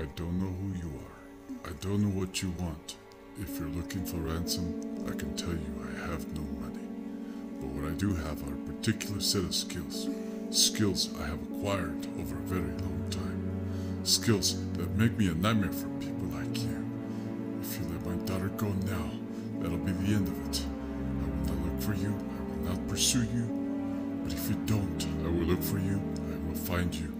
I don't know who you are. I don't know what you want. If you're looking for ransom, I can tell you I have no money. But what I do have are a particular set of skills. Skills I have acquired over a very long time. Skills that make me a nightmare for people like you. If you let my daughter go now, that'll be the end of it. I will not look for you. I will not pursue you. But if you don't, I will look for you. I will find you.